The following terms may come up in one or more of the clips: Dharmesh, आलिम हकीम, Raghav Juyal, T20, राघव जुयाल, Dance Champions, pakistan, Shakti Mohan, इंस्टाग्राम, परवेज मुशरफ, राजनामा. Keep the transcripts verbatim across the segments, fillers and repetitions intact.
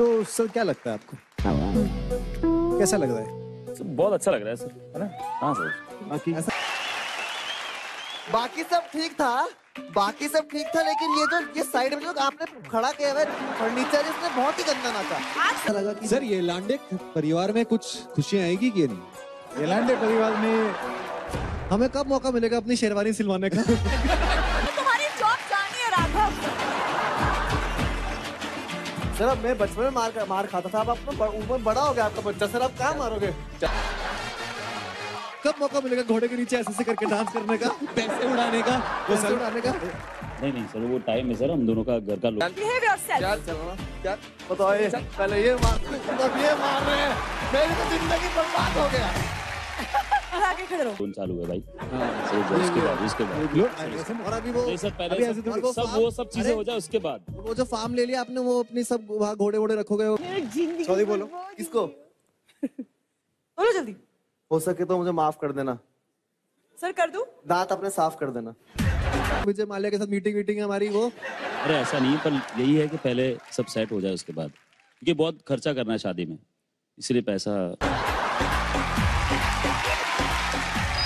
तो सर क्या लगता है आपको, कैसा लग रहा है? सर बहुत अच्छा लग रहा है सर, है ना? हाँ सर। बाकी बाकी सब ठीक था, बाकी सब ठीक था, लेकिन ये जो ये साइड में जो आपने खड़ा किया है फर्नीचर, इसने बहुत ही गंदा नाचा लगा कि सर ये लांडे परिवार में कुछ खुशियाँ आएगी कि नहीं? ये लांडे परिवार में हमें कब मौका मिलेगा अपनी शेरवानी सिलवाने का? तुम्हारी जॉब जानी है राघव। सर अब मैं बचपन में मार मार खाता था, अब आपका उम्र बड़ा हो गया आपका बच्चा, सर आप क्या मारोगे? कब मौका मिलेगा घोड़े के नीचे ऐसे ऐसे करके डांस करने का, पैसे उड़ाने का, वो सर उड़ाने का? नहीं नहीं सर वो टाइम है सर, हम दोनों का घर का लोग क्या चलना क्या बताओ, ये पहले ये मार ये मार रहे हैं, मेरी तो जिंदगी बर्बाद हो गया। आगे खड़े रहो। कौन चालू है भाई? उसके बाद उसके बाद अभी वो पहले सब वो सब चीजें हो जाए, उसके बाद वो जो फार्म ले लिया आपने वो अपनी सब वहाँ घोड़े वोड़े रखोगे। सॉरी बोलो, किसको बोलो जल्दी, हो सके तो मुझे माफ कर देना सर। कर दूं? दांत अपने साफ कर देना। मुझे मालिया के साथ मीटिंग मीटिंग है हमारी वो। अरे ऐसा नहीं, पर यही है कि पहले सब सेट हो जाए उसके बाद, क्योंकि बहुत खर्चा करना है शादी में, इसलिए पैसा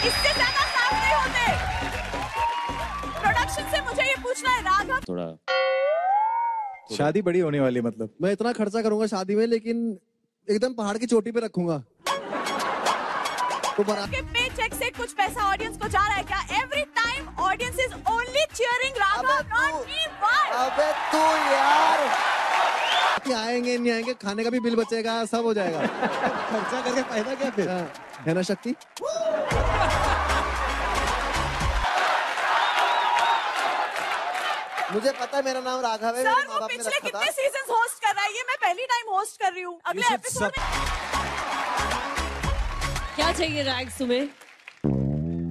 इससे ज़्यादा साफ नहीं होते। प्रोडक्शन से मुझे ये पूछना है राघव, थोड़ा शादी बड़ी होने वाली, मतलब मैं इतना खर्चा करूंगा शादी में लेकिन एकदम पहाड़ की चोटी पे रखूंगा। के पे चेक से कुछ पैसा ऑडियंस को जा रहा है क्या? Every time audience is only cheering Raghav, not me one. अबे तू यार, क्या आएंगे नहीं आएंगे, खाने का भी बिल बचेगा, सब हो जाएगा। खर्चा करके फायदा क्या फिर, है ना शक्ति? मुझे पता है मेरा नाम राघव है। सर वो पिछले कितने सीजन होस्ट कर रहा है, ये मैं पहली टाइम होस्ट कर रही हूँ। अगले एपिसोड क्या चाहिए राग तुम्हें?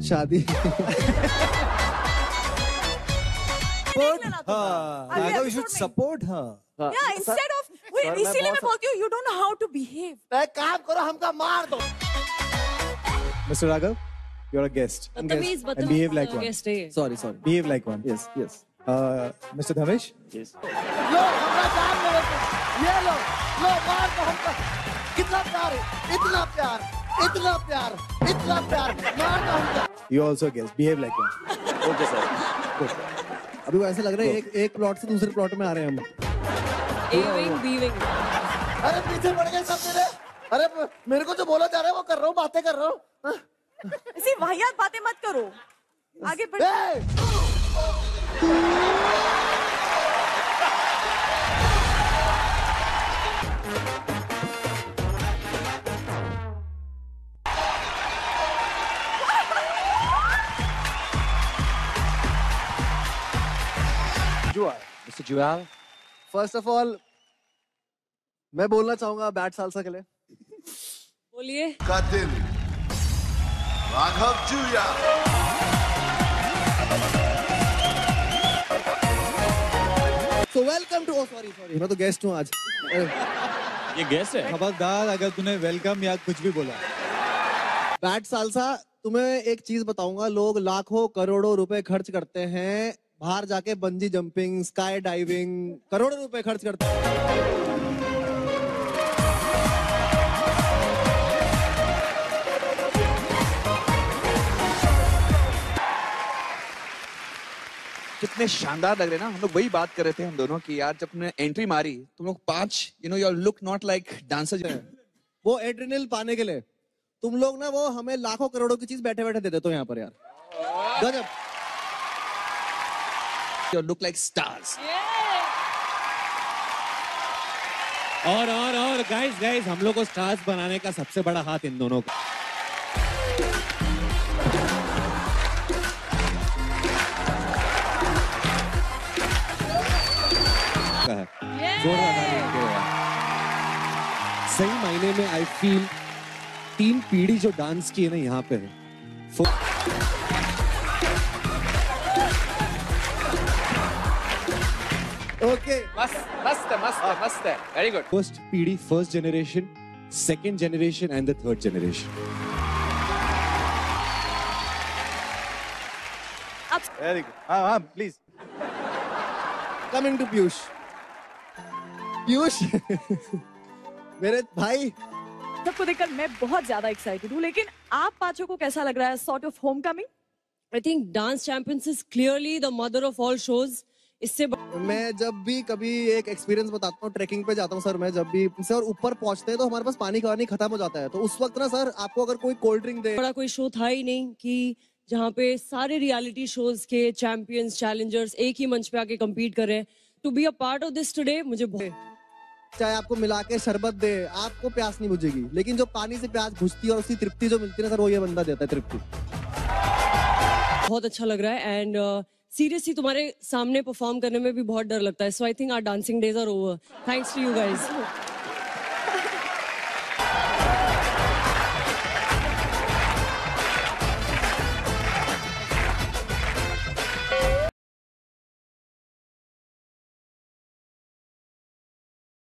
शादी। Raghav should support her. Yeah, instead of इसीलिए मैं बोलती हूँ you don't know how to behave. मैं काम करो, हमका मार दो। Mister Raghav, you're a guest. Please, but behave like one. Sorry, sorry. Behave like one. Yes, yes. Mister Dhamesh. Yes. लो हमरा जान लो, ये लो, लो मार दो हमका। कितना प्यार, इतना प्यार. इतना प्यार, इतना प्यार, मार। You also guess, behave like that. Okay sir. Good. अभी वो ऐसे लग रहा है एक एक प्लॉट से दूसरे प्लॉट में आ रहे हैं हम। A wing, B wing. अरे पीछे पड़ गए सब मेरे। अरे मेरे को जो बोला जा रहा है वो कर रहा हूँ, बातें कर रहा हूँ। इसी वाहियात बातें मत करो। आगे बढ़ो। Mister Juyal, first of all मैं बोलना चाहूंगा बैट सालसा के लिए। बोलिए। का दिल राघव जुयाल। So welcome to, oh sorry sorry, मैं तो गेस्ट हूँ आज। ये गेस्ट है? खबरदार अगर तूने वेलकम या कुछ भी बोला। बैट सालसा, तुम्हें एक चीज बताऊंगा, लोग लाखों करोड़ों रुपए खर्च करते हैं बाहर जाके, बंजी जंपिंग, स्काई डाइविंग, करोड़ों रुपए खर्च करते कितने शानदार लग रहे ना। हम लोग वही बात कर रहे थे हम दोनों कि यार जब तुमने एंट्री मारी तुम लोग पांच, you know your look not like dancer. वो एड्रेनल पाने के लिए तुम लोग ना वो हमें लाखों करोड़ों की चीज बैठे बैठे दे देते हो यहाँ पर यार, गजब। You look like stars. Yeah. और और और guys guys हम लोग को स्टार्स बनाने का सबसे बड़ा हाथ इन दोनों का। Yeah. सही मायने में I feel तीन पीढ़ी जो डांस की है ना यहाँ पे है। ओके, मस्त मस्त मस्त मस्त है, वेरी गुड। फर्स्ट पीढ़ी, first generation, second generation and the third generation. Very good. हाँ हाँ, please come in to Piyush. Piyush मेरे भाई सबको देखकर मैं बहुत ज्यादा एक्साइटेड हूँ, लेकिन आप पांचों को कैसा लग रहा है sort of homecoming? I think dance champions is clearly the mother of all shows. इससे मैं जब भी कभी एक एक्सपीरियंस बताता हूँ, ट्रैकिंग पे जाता हूँ सर, मैं जब भी सर ऊपर पहुँचते हैं तो हमारे पास पानी का पानी खत्म हो जाता है, तो उस वक्त ना सर आपको अगर कोई कोल्ड ड्रिंक दे, बड़ा कोई शो था ही नहीं कि जहाँ पे सारे रियलिटी शोज के चैंपियंस चैलेंजर्स एक ही मंच पे आके कम्पीट कर रहे हैं। To be a part of this today मुझे बहुत, चाहे आपको मिला के शरबत दे आपको प्यास नहीं बुझेगी, लेकिन जो पानी से प्यास बुझती है और उसकी तृप्ति जो मिलती है ना सर, वो ये बंदा देता है तृप्ति। बहुत अच्छा लग रहा है एंड सीरियसली तुम्हारे सामने परफॉर्म करने में भी बहुत डर लगता है, so I think our dancing days are over, thanks to you guys.